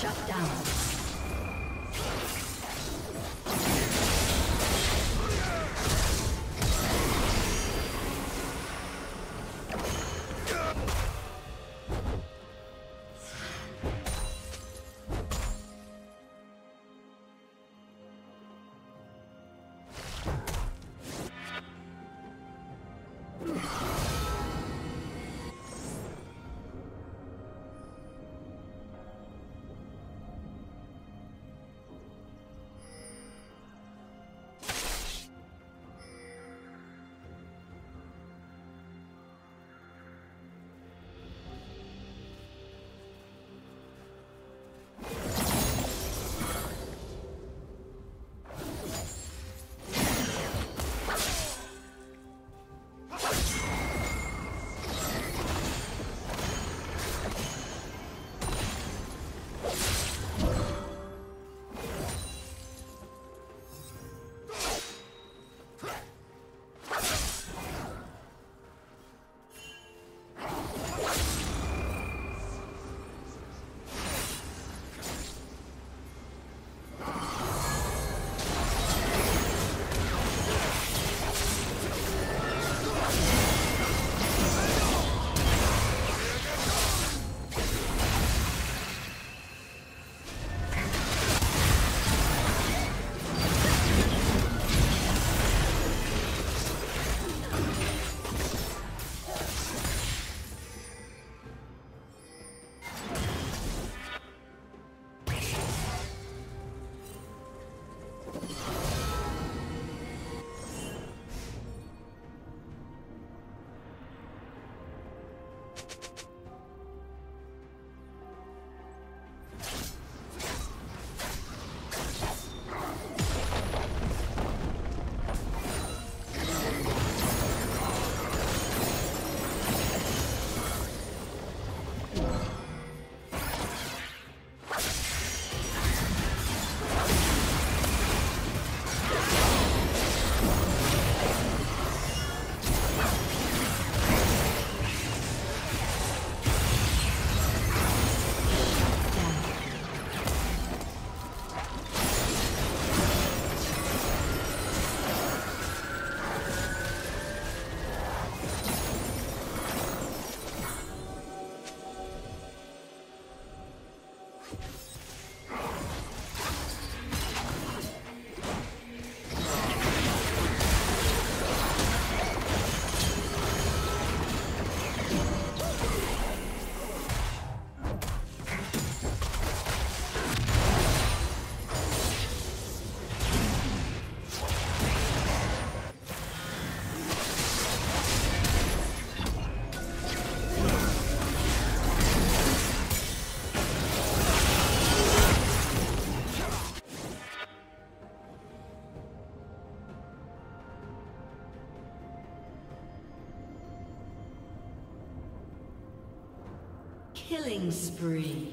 Shut down. Killing spree.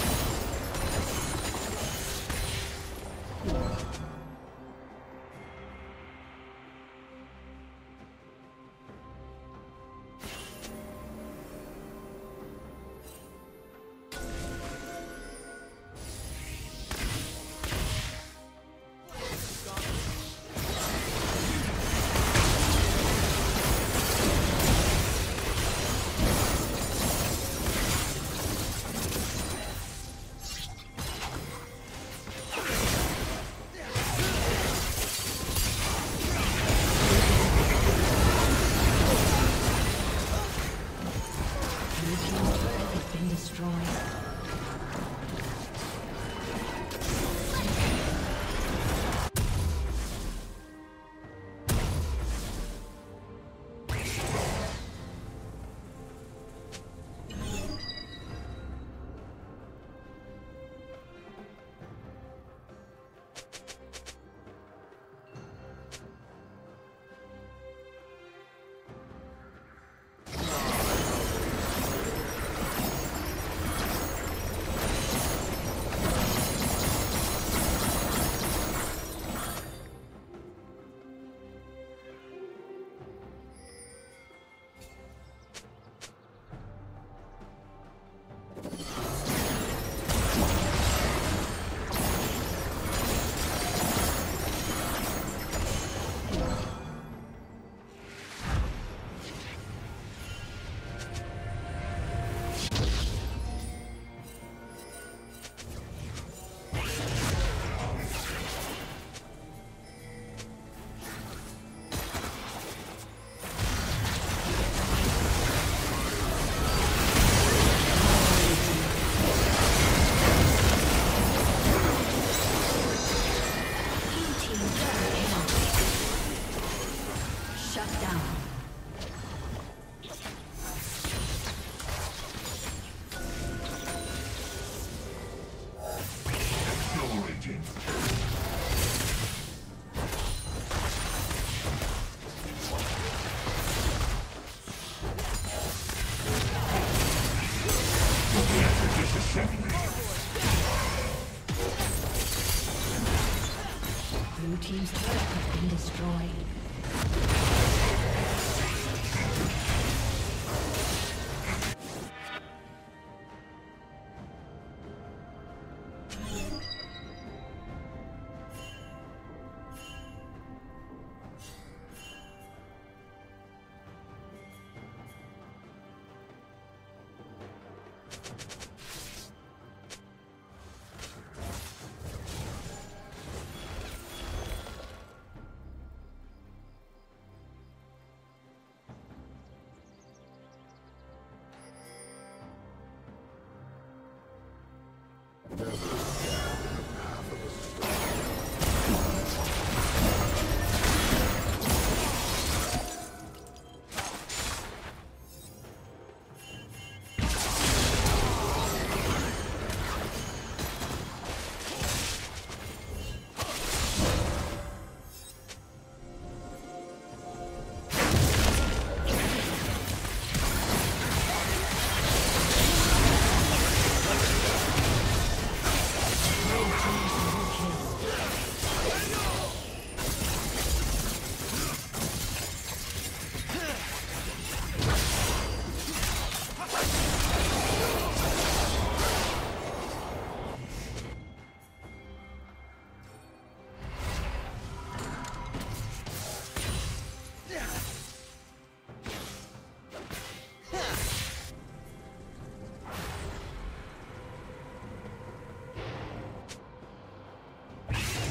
Destroyed. Blue team's turret has been destroyed.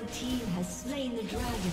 The team has slain the dragon.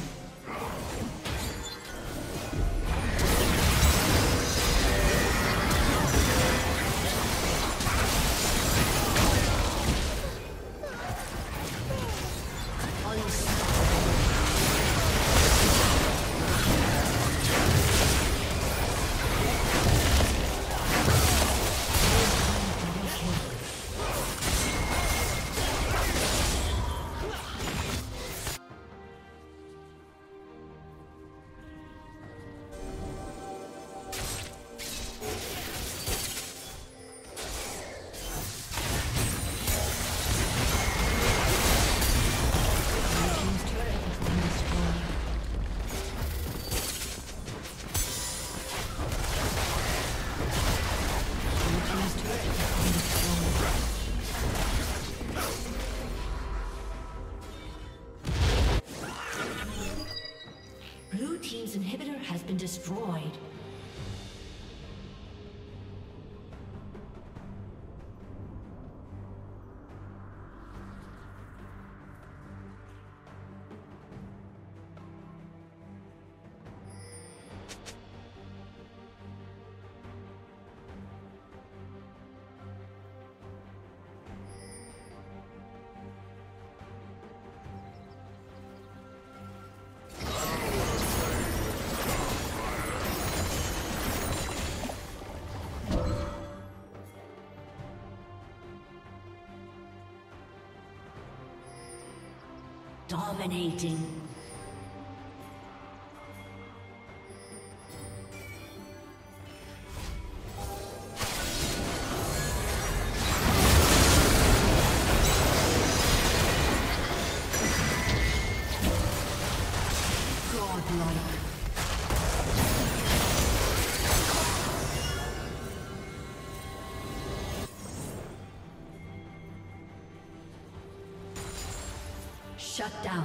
Destroyed. Dominating. Godlike. Shut down.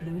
Blue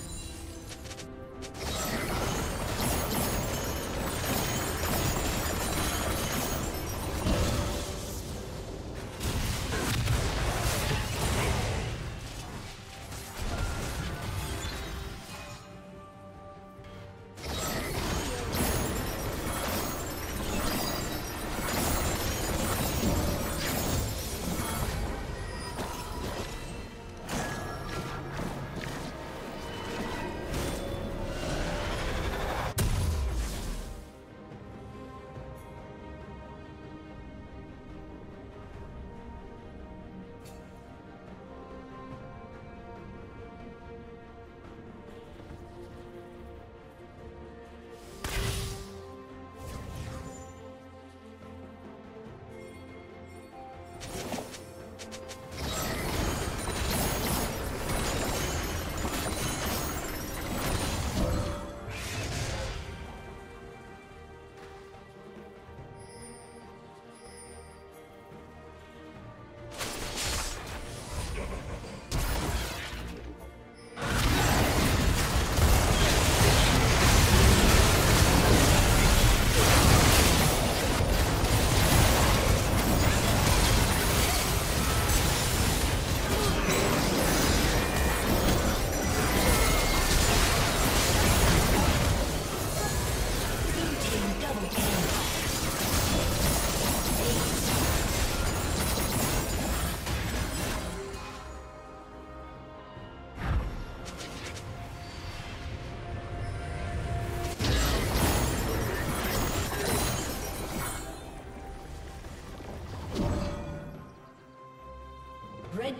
Red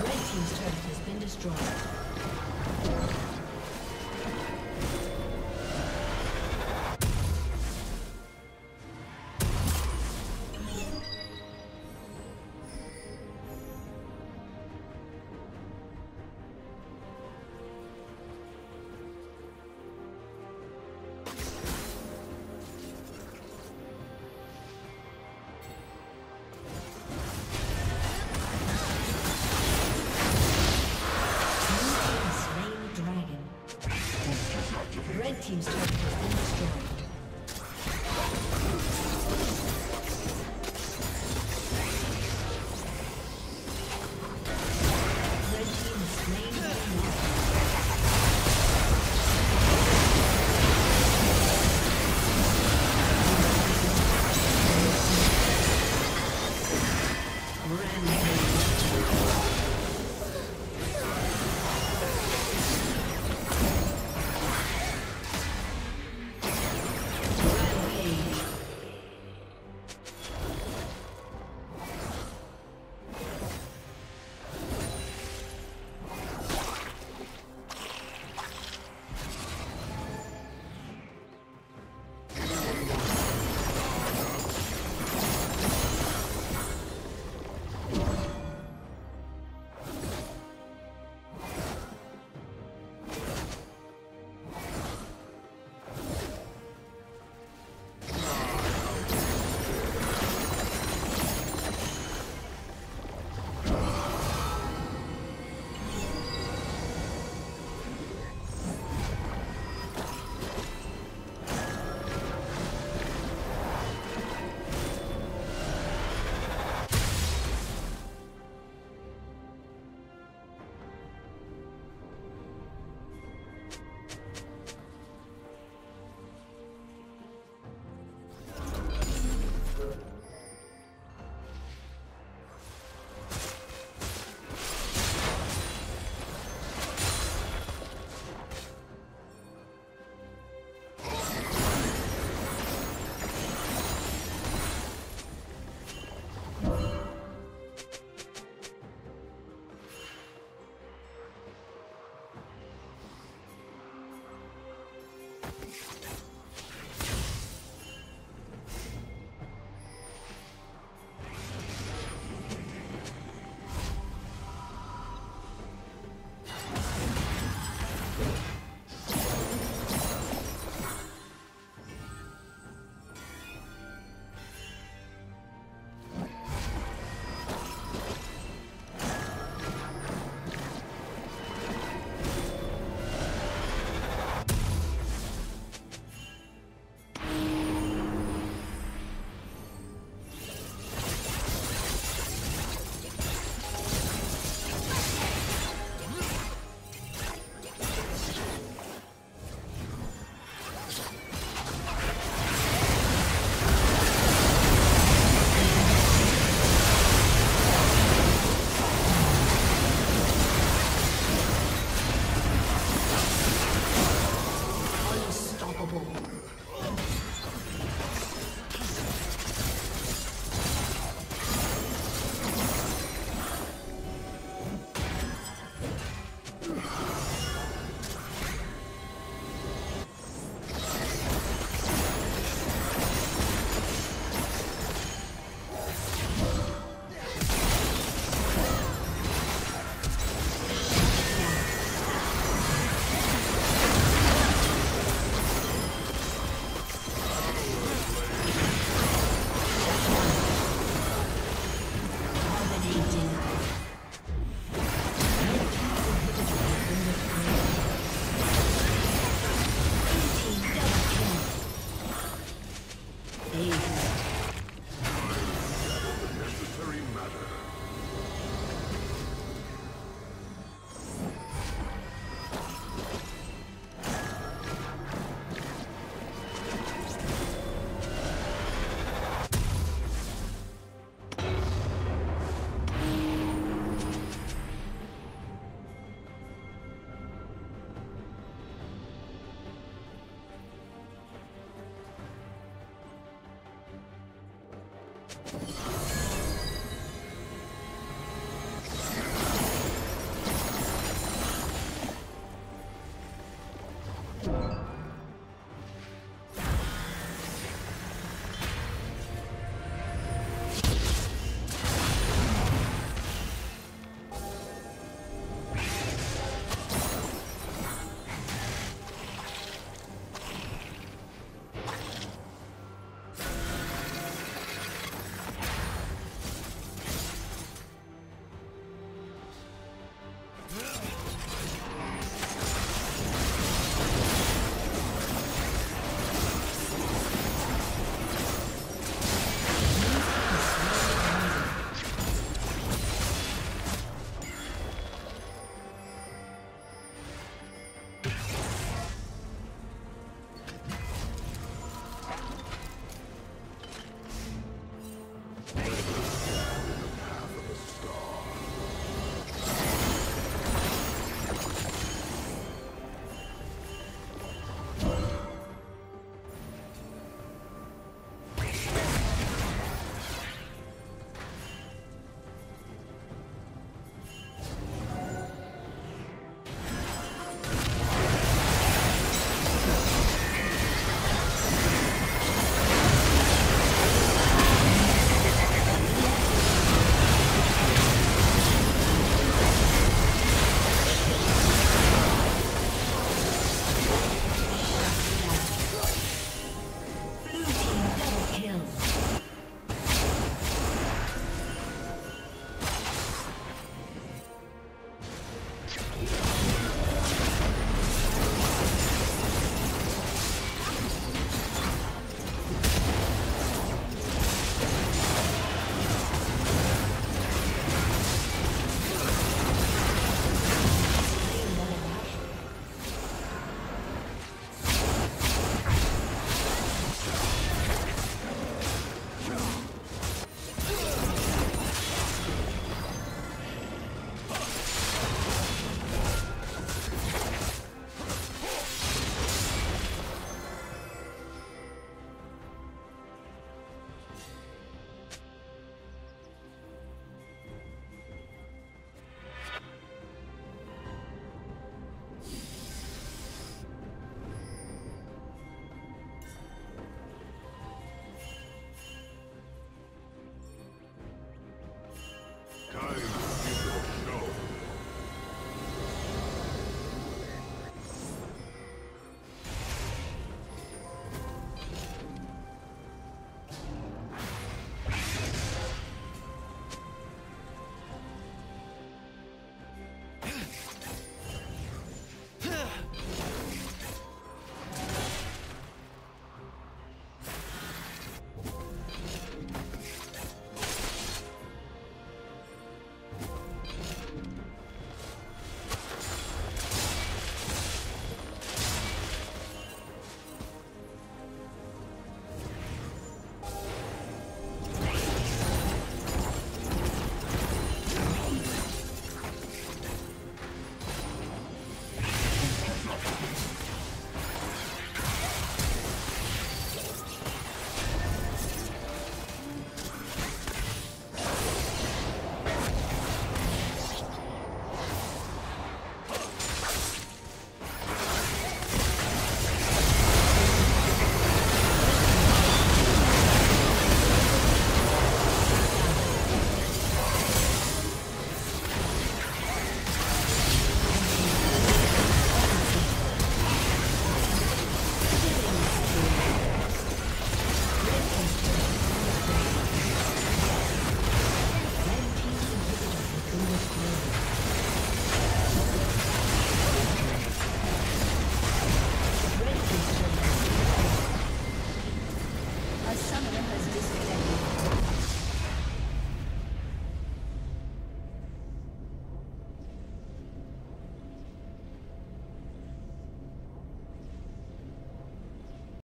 Red team's turret has been destroyed. Red team's turret has been destroyed.